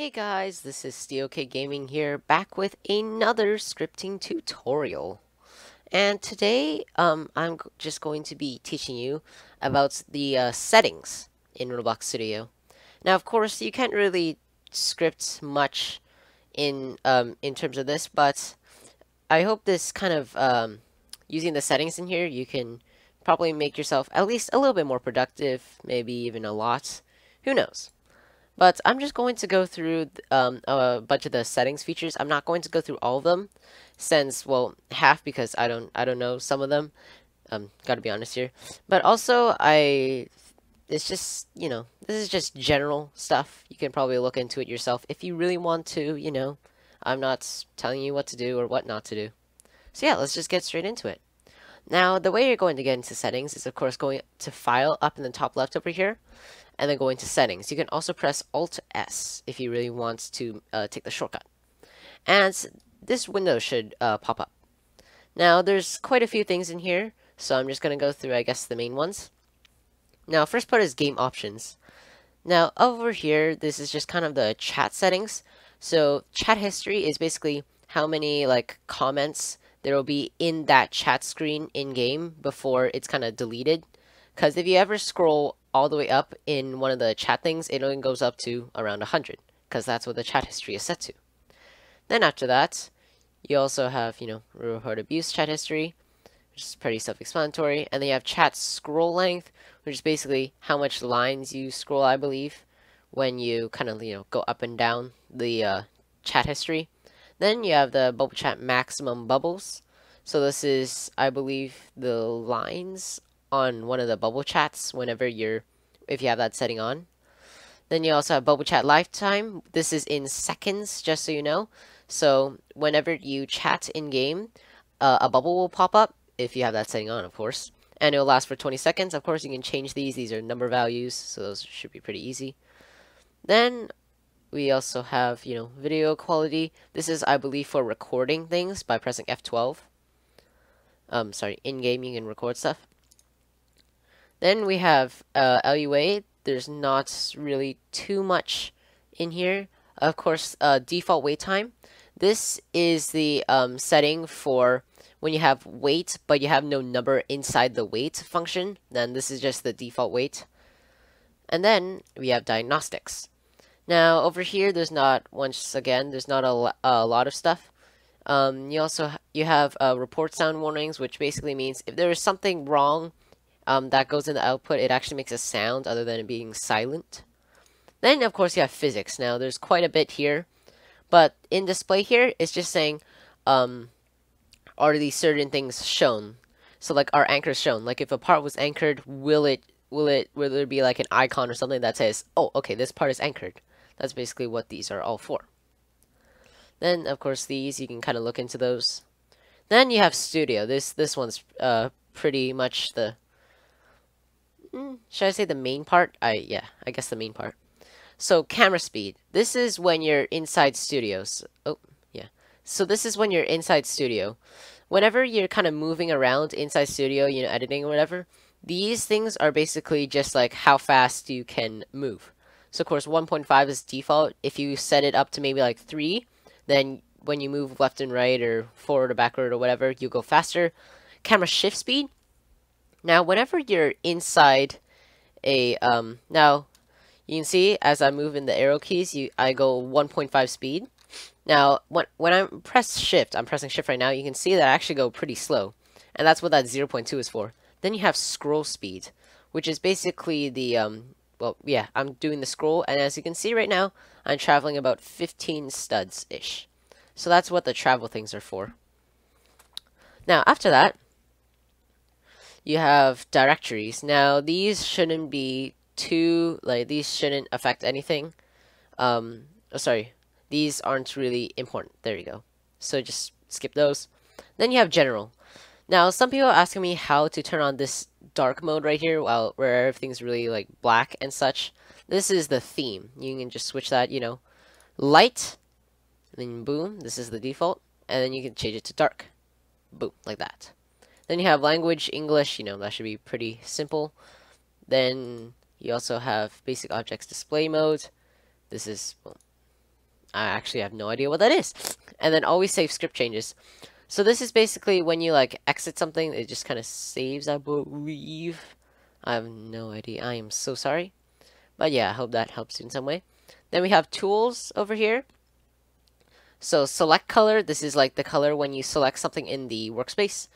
Hey guys, this is SteelKidGaming here, back with another scripting tutorial. And today, I'm just going to be teaching you about the settings in Roblox Studio. Now, of course, you can't really script much in terms of this, but I hope this kind of, using the settings in here, you can probably make yourself at least a little bit more productive, maybe even a lot, who knows. But I'm just going to go through a bunch of the settings features. I'm not going to go through all of them, since, well, half, because I don't know some of them. Gotta be honest here. But also, it's just, you know, this is just general stuff. You can probably look into it yourself if you really want to, you know. I'm not telling you what to do or what not to do. So yeah, let's just get straight into it. Now, the way you're going to get into settings is, of course, going to File up in the top left over here, and then going to Settings. You can also press Alt-S if you really want to take the shortcut. And this window should pop up. Now, there's quite a few things in here, so I'm just going to go through, I guess, the main ones. Now, first part is Game Options. Now, over here, this is just kind of the chat settings. So, chat history is basically how many, like, comments there will be in that chat screen in-game before it's kind of deleted. Because if you ever scroll all the way up in one of the chat things, it only goes up to around 100, because that's what the chat history is set to. Then after that, you also have, you know, reward abuse chat history, which is pretty self-explanatory. And then you have chat scroll length, which is basically how much lines you scroll, I believe, when you kind of, you know, go up and down the chat history. Then you have the bubble chat maximum bubbles. So this is, I believe, the lines on one of the bubble chats whenever you're, if you have that setting on. Then you also have bubble chat lifetime. This is in seconds, just so you know. So whenever you chat in game, a bubble will pop up, if you have that setting on, of course. And it'll last for 20 seconds. Of course, you can change these. These are number values, so those should be pretty easy. Then we also have, you know, video quality. This is, I believe, for recording things by pressing F12. In-game you can record stuff. Then we have LUA. There's not really too much in here. Of course, default wait time. This is the setting for when you have wait, but you have no number inside the wait function. Then this is just the default wait. And then we have diagnostics. Now, over here, there's not, once again, there's not a lot of stuff. You have report sound warnings, which basically means if there is something wrong that goes in the output, it actually makes a sound other than it being silent. Then, of course, you have physics. Now, there's quite a bit here, but in display here, it's just saying, are these certain things shown? So, like, are anchors shown? Like, if a part was anchored, will there be, like, an icon or something that says, oh, okay, this part is anchored? That's basically what these are all for. Then, of course, these, you can kind of look into those. Then you have Studio. This one's pretty much the, should I say the main part? Yeah, I guess the main part. So, camera speed. This is when you're inside Studios. Oh, yeah. So, this is when you're inside Studio. Whenever you're kind of moving around inside Studio, you know, editing or whatever, these things are basically just, like, how fast you can move. So, of course, 1.5 is default. If you set it up to maybe, like, 3, then when you move left and right or forward or backward or whatever, you go faster. Camera shift speed. Now, whenever you're inside a, now, you can see as I move in the arrow keys, I go 1.5 speed. Now, when I press shift, I'm pressing shift right now, you can see that I actually go pretty slow. And that's what that 0.2 is for. Then you have scroll speed, which is basically the, well, yeah, I'm doing the scroll, and as you can see right now, I'm traveling about 15 studs-ish. So that's what the travel things are for. Now, after that, you have directories. Now, these shouldn't be too, like, these shouldn't affect anything. These aren't really important. There you go. So just skip those. Then you have general. Now, some people are asking me how to turn on this dark mode right here, where everything's really, like, black and such. This is the theme. You can just switch that, you know, light, and then boom, this is the default, and then you can change it to dark. Boom, like that. Then you have language, English, you know, that should be pretty simple. Then you also have basic objects display mode. This is, well, I actually have no idea what that is. And then always save script changes. So this is basically when you like exit something, it just kind of saves, I believe. I have no idea. I am so sorry. But yeah, I hope that helps you in some way. Then we have tools over here. So select color. This is like the color when you select something in the workspace,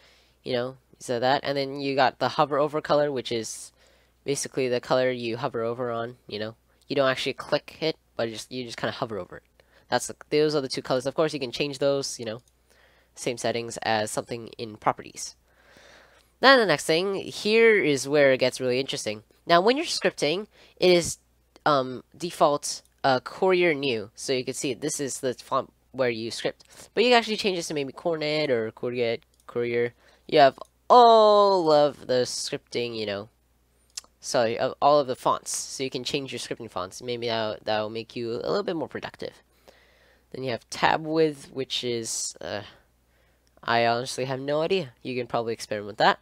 you know, so that. And then you got the hover over color, which is basically the color you hover over on, you know. You don't actually click it, but you just kind of hover over it. That's the, those are the two colors. Of course, you can change those, you know, same settings as something in properties. Then the next thing, here is where it gets really interesting. Now, when you're scripting, it is default Courier New. So you can see this is the font where you script. But you can actually change this to maybe Cornet or Courier. You have all of the scripting, you know, sorry, of all of the fonts. So you can change your scripting fonts. Maybe that'll make you a little bit more productive. Then you have tab width, which is, I honestly have no idea. You can probably experiment with that.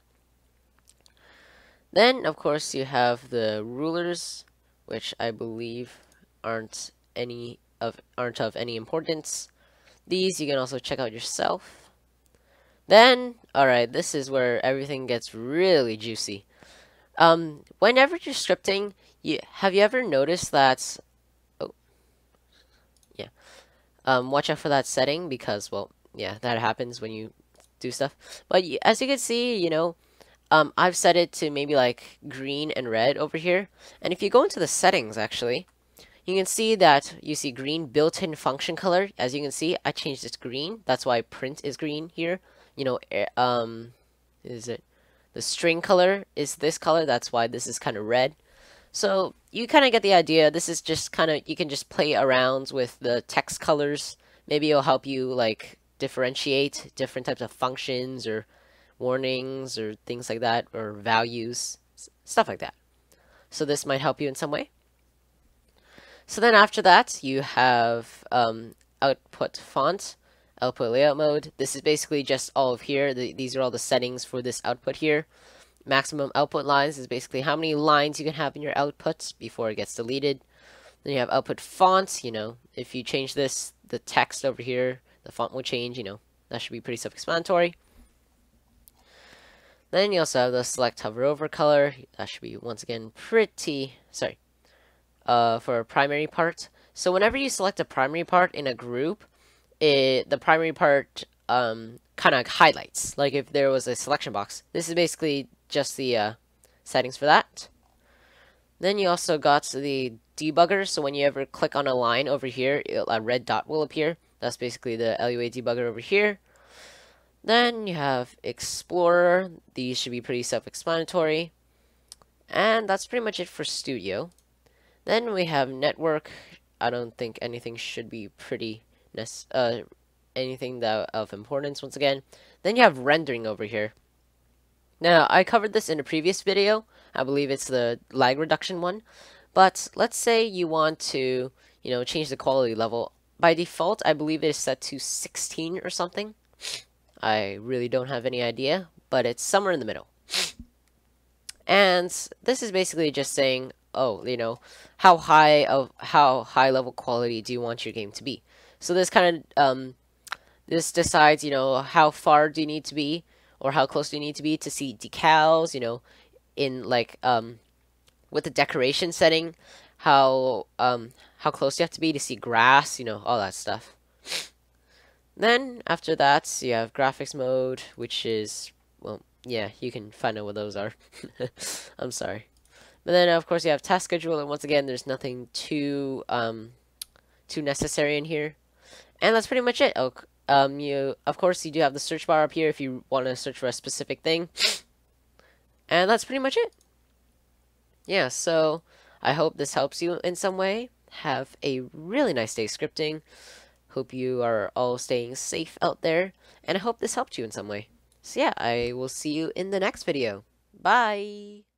Then, of course, you have the rulers, which I believe aren't of any importance. These you can also check out yourself. Then, alright, this is where everything gets really juicy. Whenever you're scripting, have you ever noticed that? Oh, yeah. Watch out for that setting because, well, yeah, that happens when you do stuff. But as you can see, you know, I've set it to maybe like green and red over here. And if you go into the settings, actually, you can see that you see green built-in function color. As you can see, I changed it to green. That's why print is green here. You know, is it the string color is this color? That's why this is kind of red. So you kind of get the idea. This is just kind of, you can just play around with the text colors. Maybe it'll help you like differentiate different types of functions or warnings or things like that, or values, stuff like that. So this might help you in some way. So then after that, you have output font, output layout mode. This is basically just all of here. These are all the settings for this output here. Maximum output lines is basically how many lines you can have in your output before it gets deleted. Then you have output font. You know, if you change this, the text over here, the font will change, you know. That should be pretty self-explanatory. Then you also have the select hover over color. That should be, once again, pretty, sorry, for a primary part. So whenever you select a primary part in a group, the primary part kind of highlights. Like if there was a selection box. This is basically just the settings for that. Then you also got the debugger. So when you ever click on a line over here, a red dot will appear. That's basically the LUA debugger over here. Then you have Explorer. These should be pretty self-explanatory. And that's pretty much it for Studio. Then we have Network. I don't think anything should be pretty anything that of importance once again. Then you have Rendering over here. Now, I covered this in a previous video. I believe it's the lag reduction one. But let's say you want to, you know, change the quality level. By default, I believe it is set to 16 or something. I really don't have any idea, but it's somewhere in the middle. And this is basically just saying, oh, you know, how high level quality do you want your game to be? So this kind of this decides, you know, how far do you need to be, or how close do you need to be to see decals, you know, in like with the decoration setting, how close you have to be to see grass, you know, all that stuff. Then, after that, you have graphics mode, which is, well, yeah, you can find out what those are. I'm sorry. But then, of course, you have task schedule, and once again, there's nothing too too necessary in here. And that's pretty much it. Oh, of course, you do have the search bar up here if you want to search for a specific thing. And that's pretty much it. Yeah, so I hope this helps you in some way. Have a really nice day scripting. Hope you are all staying safe out there, and I hope this helped you in some way. So yeah, I will see you in the next video. Bye!